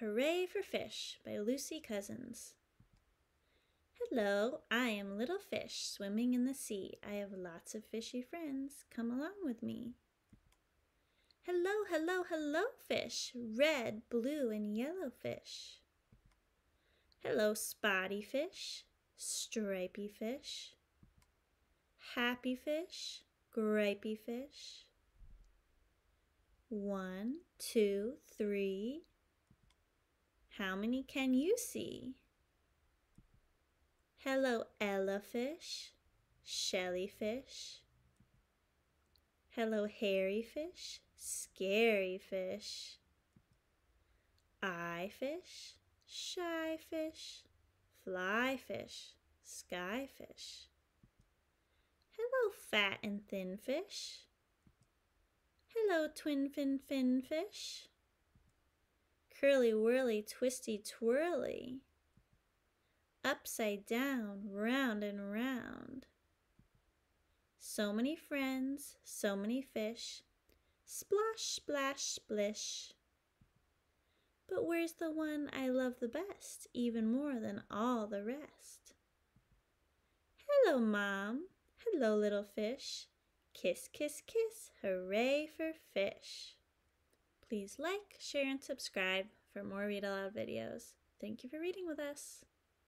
Hooray for Fish by Lucy Cousins. Hello, I am little fish swimming in the sea. I have lots of fishy friends. Come along with me. Hello, hello, hello fish, red, blue, and yellow fish. Hello, spotty fish, stripy fish, happy fish, gripey fish. 1, 2, 3. How many can you see? Hello, Ella fish, Shelly fish. Hello, hairy fish, scary fish. Eye fish, shy fish, fly fish, sky fish. Hello, fat and thin fish. Hello, twin fin fin fish. Curly whirly, twisty twirly. Upside down, round and round. So many friends, so many fish. Splash, splash, splish. But where's the one I love the best, even more than all the rest? Hello, Mom. Hello, little fish. Kiss, kiss, kiss. Hooray for fish. Please like, share, and subscribe for more read aloud videos. Thank you for reading with us.